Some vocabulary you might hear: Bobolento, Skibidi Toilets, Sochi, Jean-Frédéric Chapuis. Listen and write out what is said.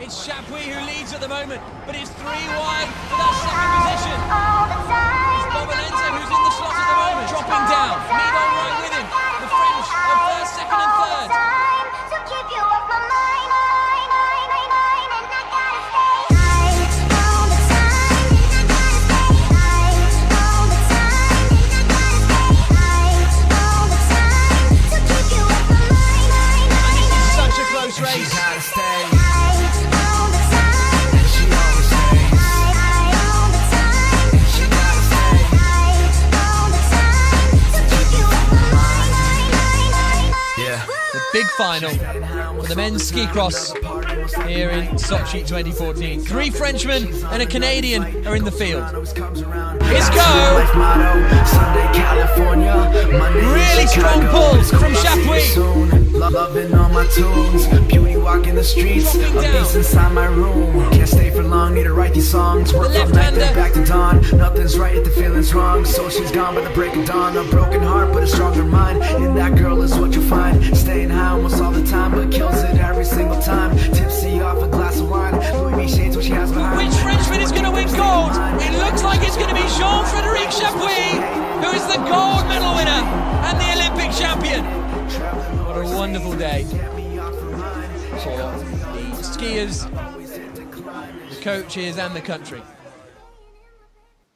It's Chapuis who leads at the moment, but it's 3 wide for that second position. It's Bobolento who's in the slot at the moment, dropping down. Nino right with him. The French are first, second and third. The big final for the men's ski cross here in Sochi 2014. 3 Frenchmen and a Canadian are in the field. Let's go! Really strong pulls from Chapuis. Need to write these songs, work from night then back to dawn. Nothing's right if the feeling's wrong. So she's gone by the break of dawn. A broken heart but a stronger mind. And that girl is what you find. Staying high almost all the time, but kills it every single time. Tipsy off a glass of wine. Louis V shades what she has behind. Which Frenchman is going to win gold? It looks like it's going to be Jean-Frédéric Chapuis, who is the gold medal winner and the Olympic champion. What a wonderful day for the skiers, the coaches and the country.